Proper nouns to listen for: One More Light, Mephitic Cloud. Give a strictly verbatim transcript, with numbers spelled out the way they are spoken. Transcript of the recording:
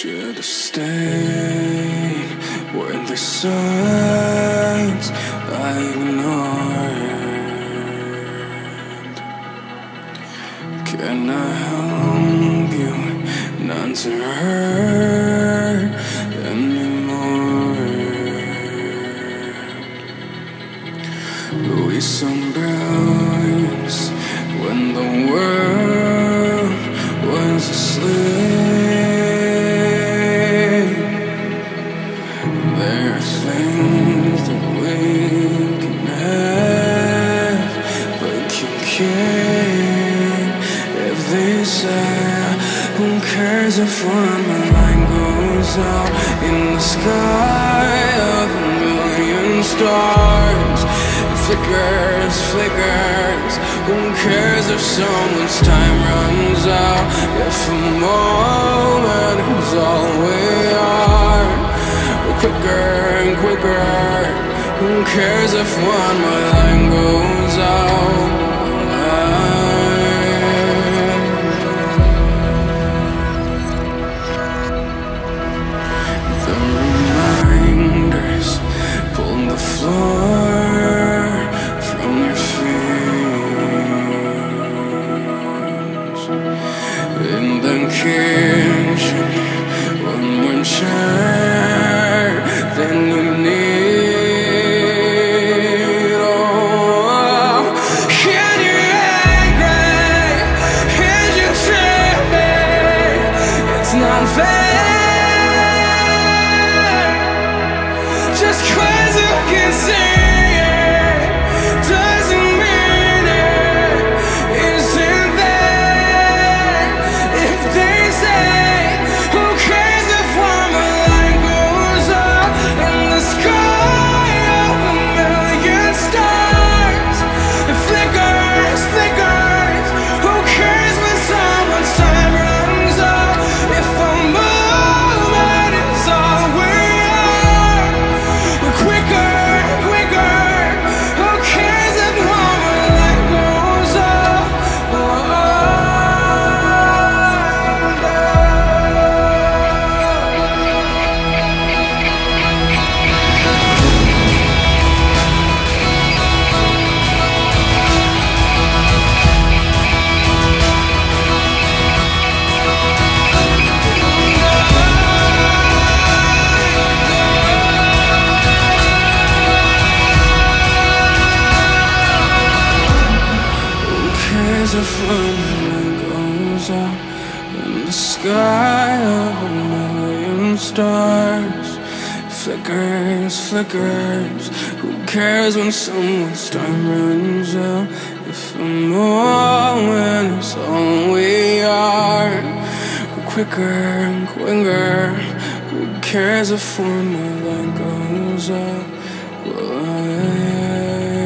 Should have stayed. Were the signs I ignored? Can I help you not to hurt anymore? We some brilliance when the world was asleep. There are things that we can have, but you can't have this eye. Who cares if one more light goes out in the sky of a million stars? It flickers, flickers. Who cares if someone's time runs out? If a moment is all we are, quicker and quicker. Who cares if one more light goes out? The reminders pull the floor from your feet. In the kitchen, one more chair than you need. Oh, and you're angry, and you treat me. It's not fair. Just cause you can see it doesn't mean it isn't there. If they say, who cares if I'm alive? If one goes out in the sky of a million stars, flickers, flickers. Who cares when someone's time runs out? If a moment is all we are, quicker and quicker. Who cares if one more light goes out? Well, I